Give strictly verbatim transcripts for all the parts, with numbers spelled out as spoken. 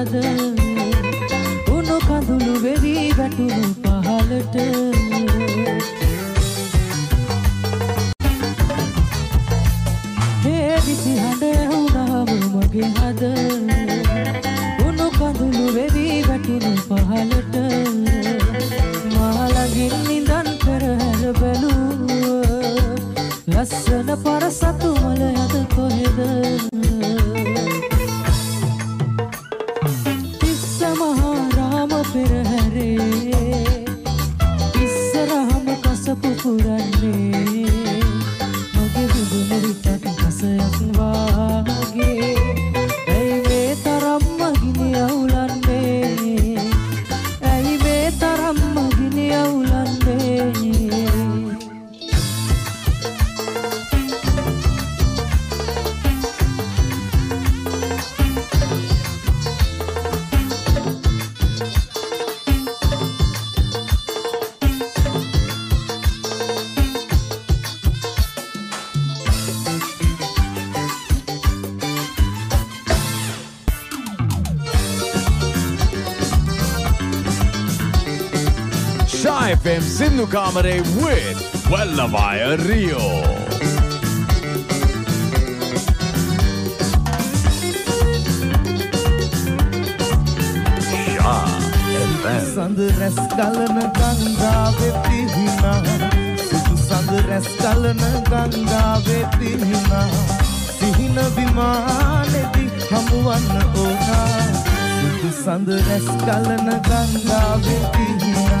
යාද උණු කඳුළු වෙවි වැටුණු පහලට හේ විසි හඬ වුණාම මගේ හද උණු කඳුළු වෙවි වැටුණු පහලට මා ළඟින් නිඳන් පෙරහැර බැලුවා ලස්සන පරසතු මල යද කොහෙද Shaa F M, Sindu Kamare with Wellawaya Rio. Sandres kalana ganga veti hina, sudu sandres kalana ganga veti hina. Hina bimane di hamuanna ona, sudu sandres kalana ganga veti hina,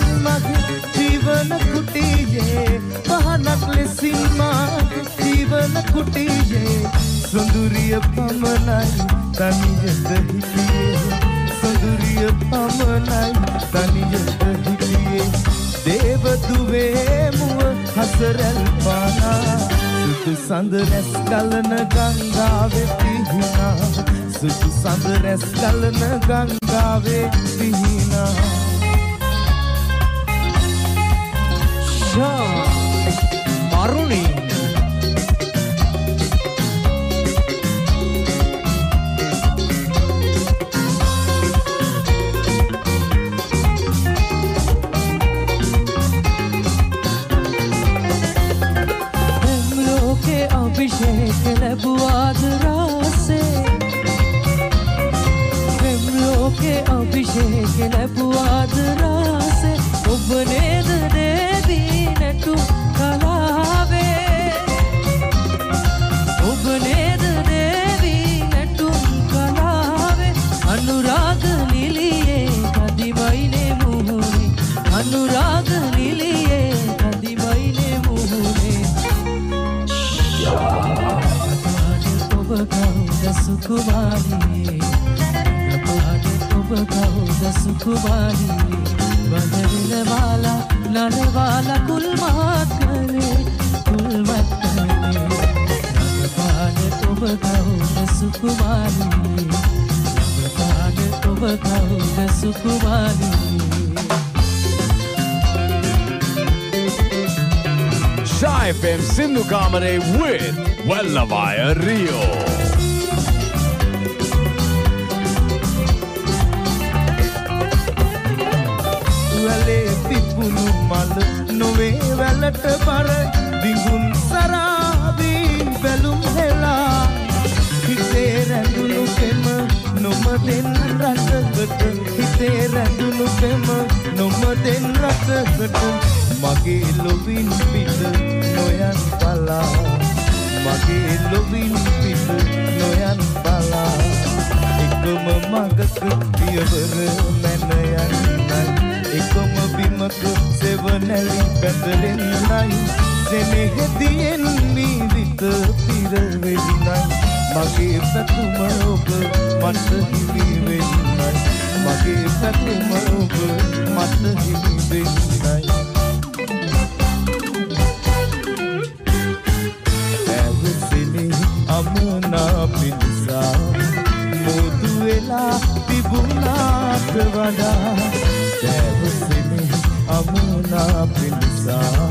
जीवन कुटिये पहनकले सीमा जीवन कुटिये सुंदरिय पमनाई तनिय दहिलिये सुंदरिय पमनाई तनिय दहिलिये देव दुवे मुव हसरल पाना सुत संदरेस kiln Ganga वेति हिना सुत संदरेस kiln Ganga वेति हिना मारुनी लोके अभिषेक लबुआद रासे लोके अभिषेक लबुआद रासे उबने सुकुमारी आटे तो बताओ द सुकुमारी बदलने वाला लाने वाला कुल मत करे कुल मत करे आटे तो बताओ द सुकुमारी आटे तो बताओ the Sukumari Shaa F M Sindu Kamare with Wellawaya Rio. नोवे वेलट पर बिंगुन सराबी बेलुम हेला हिते रंडुनु पेम नोम देन रसगट हिते रंडुनु पेम नोम देन रसगट मगे लोविन पित नोयन पाला मगे लोविन पित नोयन पाला एकम मगक पियवर मेनयन एकम बिमक सेवनली बंदलेन नाई सेने हेदीन मीवित पिरवेली नाई मगे सतुम ओब मत हिवी वेली नाई මගේ පැතුම ඔබ මට හිතෙන්නයි ඇවිසිනේ අමනා පිටසා මුදු වෙලා තිබුණාට වඩා ඇවිසිනේ අමනා පිටසා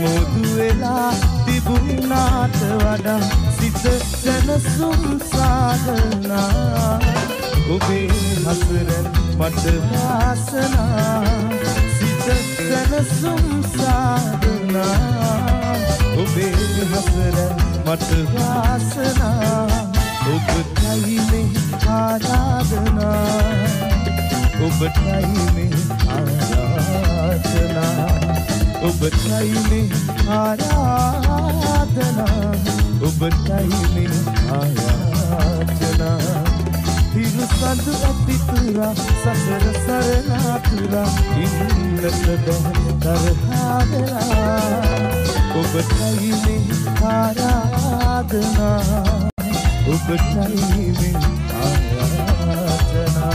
මුදු වෙලා තිබුණාට වඩා සිත සනසුම් සාදනා उबे हसरन मत वासना सितन सुमसादना उबे हसरन मत वासना उब ठाई में आराधना उब ठाई में आराधना उब ठाई में आराधना उब ठाई में आराधना Dil sand ati tura sagar sarna tura indat dar hadra ob tai me aradhana ob tai me aradhana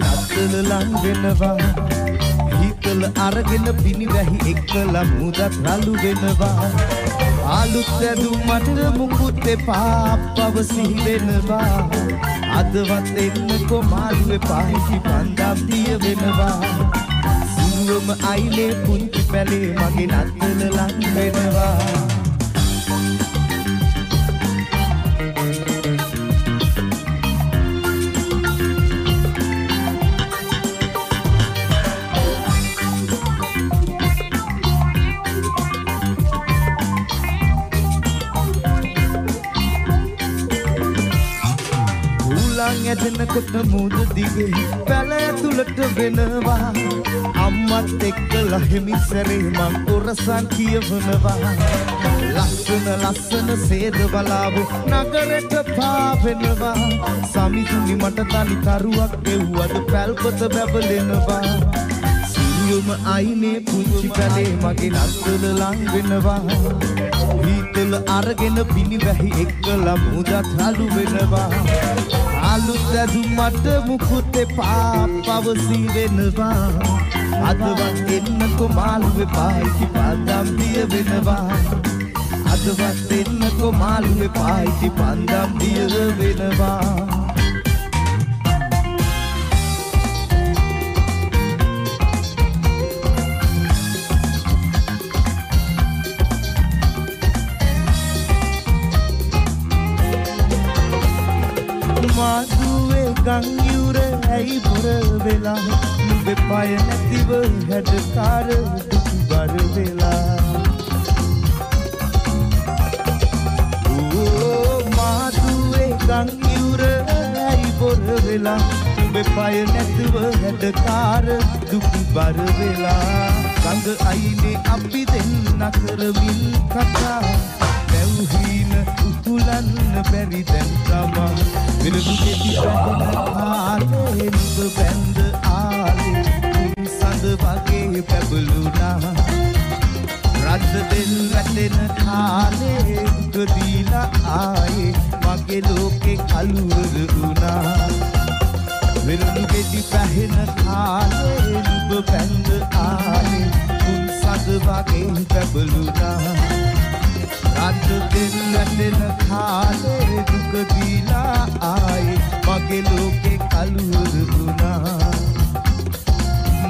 මගේ අතල ලං වෙනවා හිතල අරගෙන පිනිවැහි එක්කල මුදත් රළු වෙනවා ආලුත් ඇඳුම් මට මුකුත් එපා පව සිහි වෙනවා අදවත් එන්නකො මාළු එපායි කිපන්දම් දිය වෙනවා සූරම අයිලේ පුංචි පැලේ මගේ අතල ලං වෙනවා එතනකොට මුද දිගේ පැලතුලට වෙනවා අම්මත් එක්කලා හිමිසරේ මං කොරසන් කියවනවා ලස්සන ලස්සන සේද බලාව නගරෙට පාවෙනවා සමිතුනි මට තනි තරුවක් දෙව්වද පැල්පත බබලෙනවා සියුම අයිනේ පුංචි පැලේ මගේ ලස්සන ලං වෙනවා හීතල අරගෙන පිනිවැහි එක්කලා මුදත් හලු වෙනවා आलूदू मट मुखुते पापवसी वेनवा अदवा इन को मालूम पाई की बादाम दिए वेनवा अदवा इन को मालूम पाई की बादाम दिए वेनवा माधुवे गंगूरे ऐ भरे वेला नुबे पाय नतीब हेड कार दुबार वेला ओ माधुवे पाए नैतव हटकार दुख बर वेला संग आईने अपी दिन नखर मिल कथा देवहीन उतुलन बेरी दन तमा मिल दुखे की आले नुब बंद आले तुम संद भागे पेबलुना रद दिल रतन थाले गदीला आए मागे लोके अलवर उना विरनु के दी पहन थाले नुब बंद आले तुम संद भागे पेबलुना रात दिन दिन खाले दुख दिला आए मगे लोके अलूर उना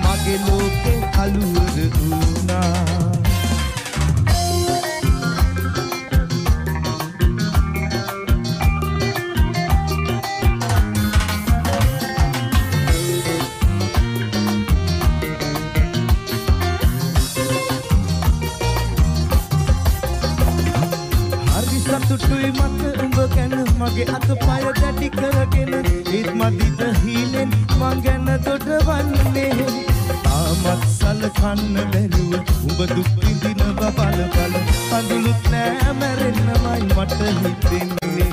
मगे लोके अलूर उना මගේ අතපය දැටි කරගෙන ඒත් මදිත හීනෙන් මං ගැන දොඩවන්නේ ආමත් සලකන්න බැලුව උඹ දුක් විඳින බව බලපල අඳුලුත් නෑ මැරෙන්නමයි මට හිතෙන්නේ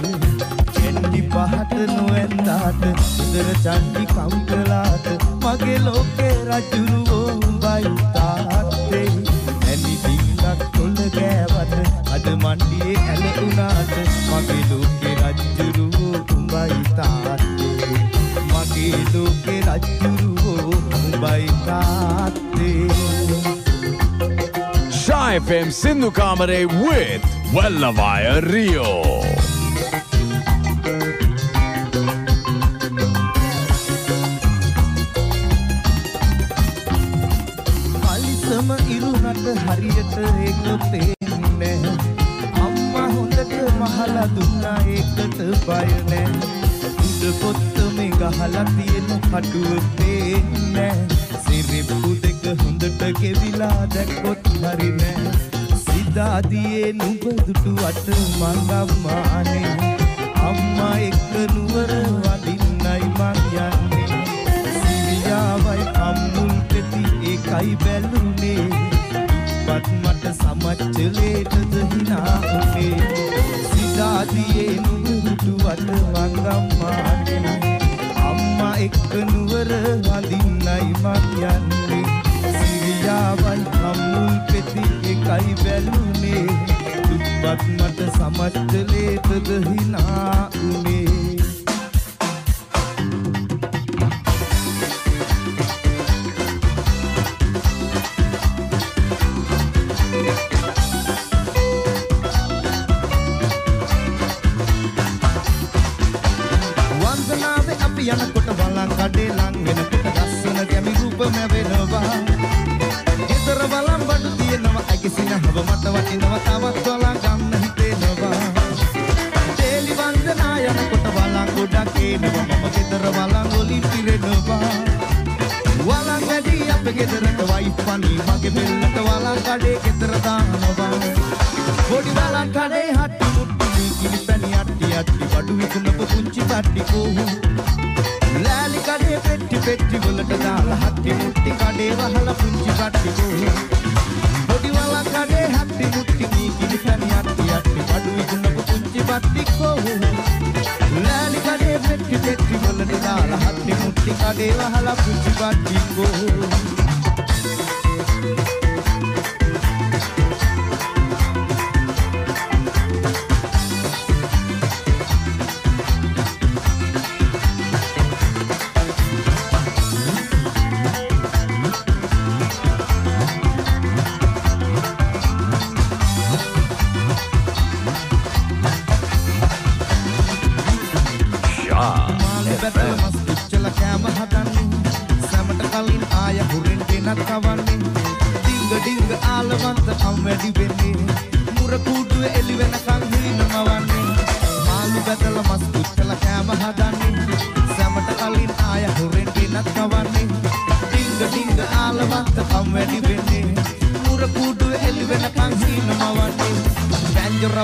එන්නි පහත නොඇඳාට ඉදර චන්දි කම්කලාට මගේ ලෝකේ රජුරුවෝ උඹයි තාත්තේ එන්නි දිනක් තොල ගෑවට අද මණ්ඩියේ ඇලුණාට මගේ ලෝකේ रज्जुरो मुंबई ताते मगे लोके रज्जुरो मुंबई ताते Shaa F M Sindu Kamare with Wellawaya Rio कालिसम इरुनत Hurriyat एक तेने अम्मा होंदत महला दुना बायने उद पुत में गहला तीन फटुते ने सिरे पुदक हुंदट के विला देखत हरिने सीधा दिए नुब दुटु अट मांगा माने अम्मा एक नुवर वादिन नई मांगयाने सिरिया वाई अम्मुल तेती एकाई बैलुने बट मट समझ लेट दहिना ओके सीधा दिए नुट मंगा माने अम्मा एक नुवर वाली नई माने सिरिया वाई अम्मुल पेती एकाई बैलुने दुपत मत समझ ले तदहिना उने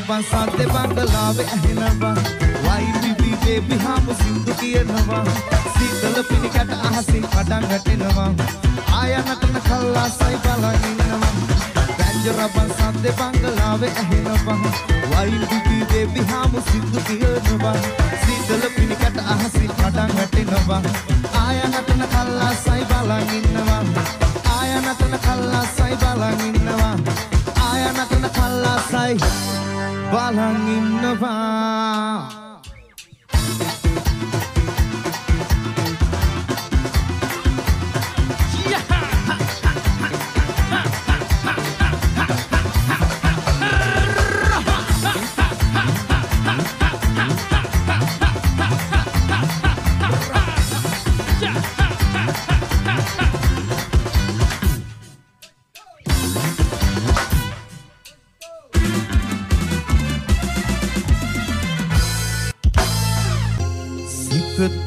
Bansa de bangla ve ahna ba wai bi bi के भी हम सिंधु किए धवा शीतल पिन कट आसी फटांग घटे नवा आया नटन खल्ला साई बाला निनवा बैंजरा बंसाते बंगलावे अहिनवा वाई दुकी दे भी हम सिंधु किए धवा शीतल पिन कट आसी फटांग घटे नवा आया नटन खल्ला साई बाला निनवा आया नटन खल्ला साई बाला निनवा आया नटन खल्ला साई बाला निनवा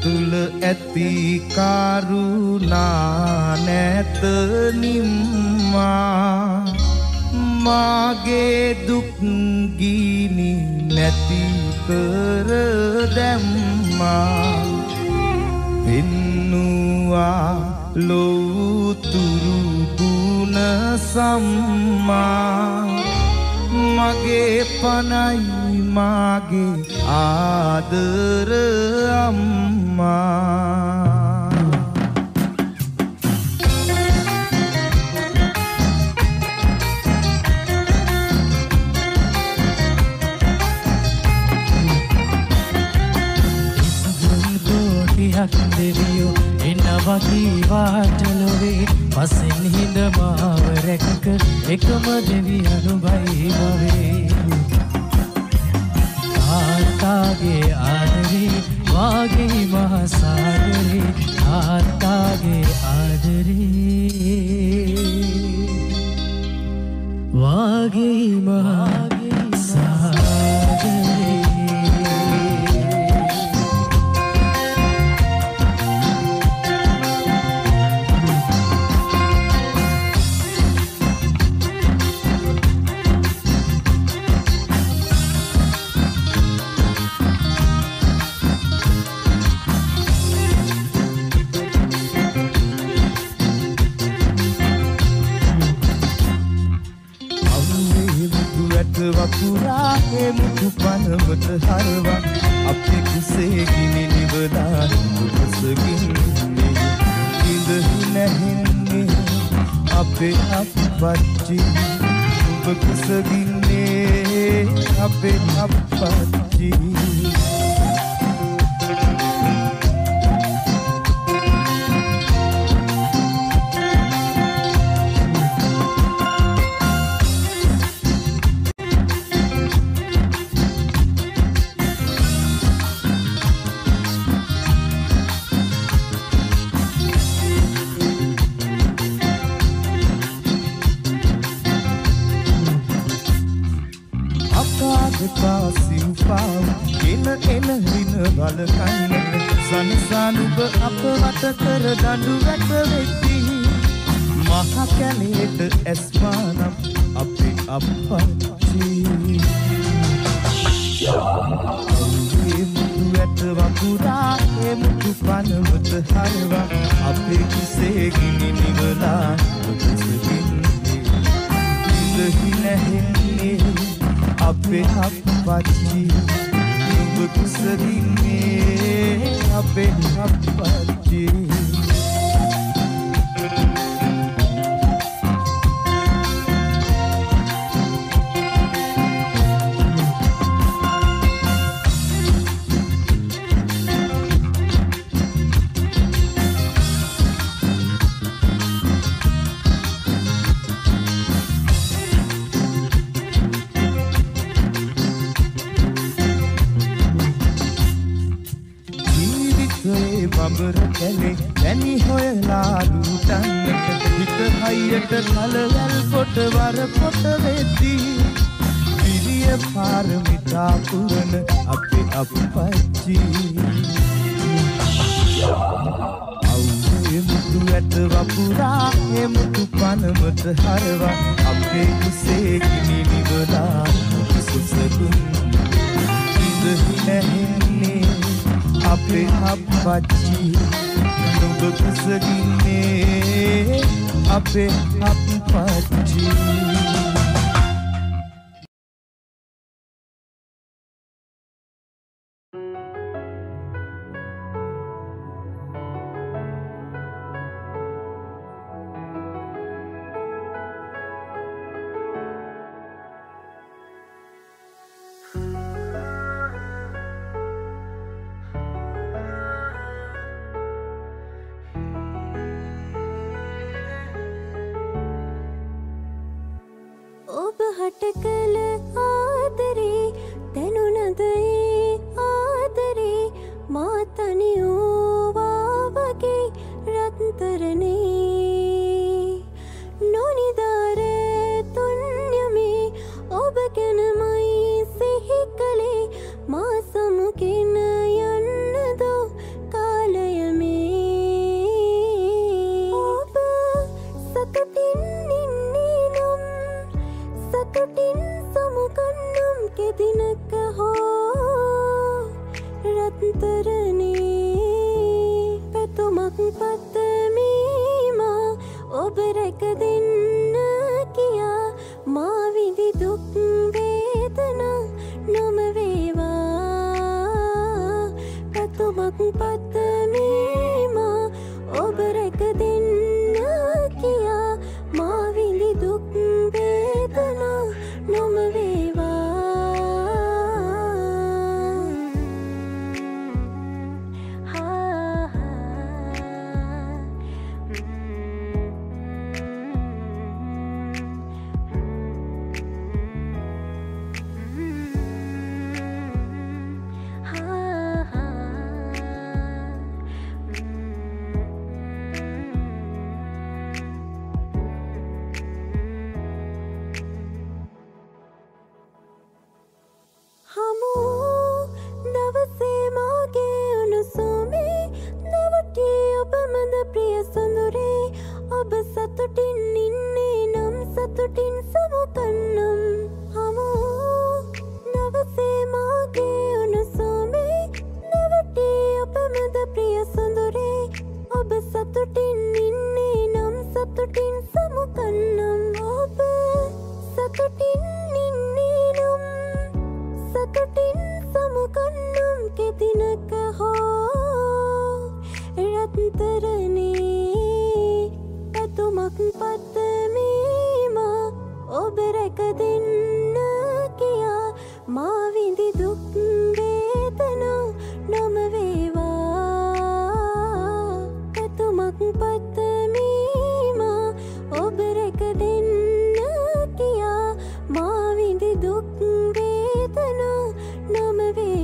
तुल ऐति कारुणा नैत निम्मा मागे दुख गीनी नैति कर देम्मा पिन्नुआ लोतुरु गुण सम्मा मागे पनाई मागे आदर अम्मा Wellawaya Rio नवकी वाटलोवे पसिन हिंद मावरक एकम देवी अनुभवी भवे आतागे आदरी वागे महासागरे आतागे आदरी वागे महागे सागरे पुराने मुझ पनवत हरवा अपने गुस्से गिने निवला बस गिने किंद नहीं अपे आप बच्ची बस गिने अपे आप बच्ची hapachi tumko kisne ape hapachi। हटकल आदरे तेनु नदई आदरे मातनी ओवावगे रत्तरने नोनिदारे तुन्यमे ओबगनमई सिहिकले मासमुकिन यन्नदो कालयमे ओब सततिन सततिन समुकन्नम के दिन कहो रत्तरने पतुमक पतमीमा ओबरक दिन किया माविदि दुख वेदना नम वेवा पतुमक पतमीमा ओबरक दिन किया माविदि दुख वेदना नम वेवा। दुख वेदना नम वे